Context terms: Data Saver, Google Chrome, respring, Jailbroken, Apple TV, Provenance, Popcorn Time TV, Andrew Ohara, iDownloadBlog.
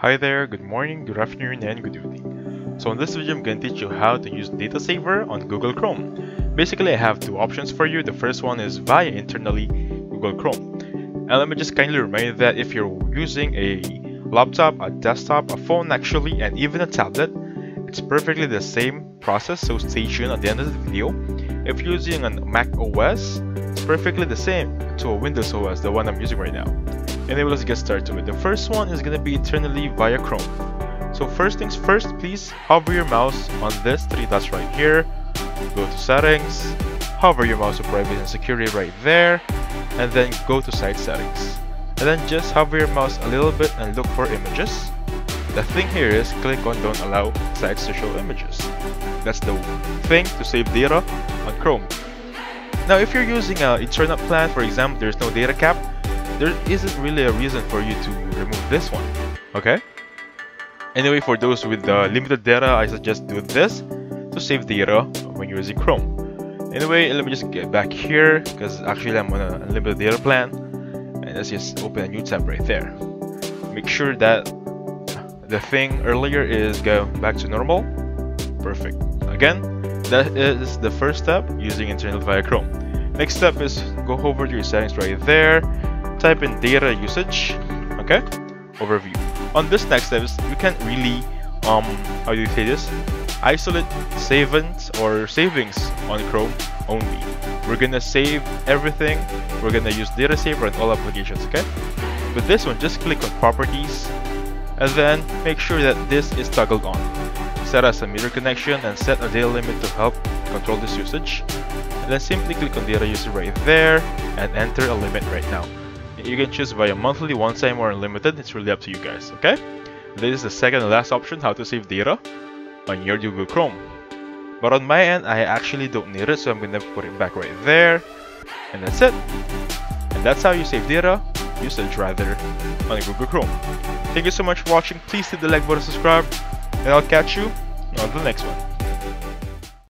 Hi there, good morning, good afternoon, and good evening. So in this video I'm going to teach you how to use Data Saver on Google Chrome. Basically I have two options for you. The first one is via internally Google Chrome. And let me just kindly remind you that if you're using a laptop, a desktop, a phone actually, and even a tablet, it's perfectly the same process, so stay tuned at the end of the video. If you're using a Mac OS, it's perfectly the same to a Windows OS, the one I'm using right now. Anyway, let's get started with it. The first one is going to be internally via Chrome. So first things first, please hover your mouse on this three dots right here. Go to settings, hover your mouse to privacy and security right there, and then go to site settings. And then just hover your mouse a little bit and look for images. The thing here is click on don't allow sites to show images. That's the thing to save data on Chrome. Now if you're using an internal plan, for example, there's no data cap, there isn't really a reason for you to remove this one, okay? Anyway, for those with limited data, I suggest do this to save data when you're using Chrome. Anyway, let me just get back here because actually I'm on an unlimited data plan, and let's just open a new tab right there. Make sure that the thing earlier is go back to normal. Perfect. Again, that is the first step using internal via Chrome. Next step is go over to your settings right there. Type in data usage, okay, overview. On this next step, you can't really, how do you say this, isolate savings or savings on Chrome only. We're gonna save everything, we're gonna use data saver on all applications, okay? With this one, just click on properties, and then make sure that this is toggled on. Set as a meter connection and set a data limit to help control this usage. And then simply click on data usage right there and enter a limit right now. You can choose via monthly, one time, or unlimited. It's really up to you guys, okay? This is the second and last option, how to save data on your Google Chrome. But on my end, I actually don't need it, so I'm gonna put it back right there. And that's it. And that's how you save data, usage rather, on Google Chrome. Thank you so much for watching. Please hit the like button, subscribe, and I'll catch you on the next one.